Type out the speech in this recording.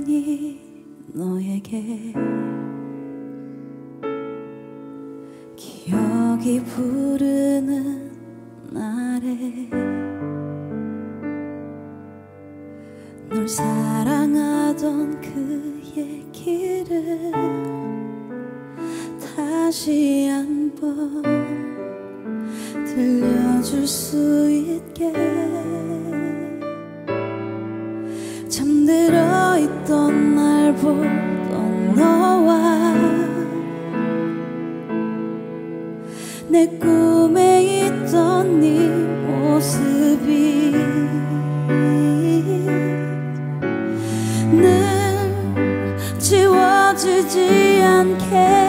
아닌 너에게 기억이 부르는 날에 널 사랑하던 그 얘기를 다시 한번 들려줄 수 있게 잠들어 있던 날 보던 너와 내 꿈에 있던 네 모습이 늘 지워지지 않게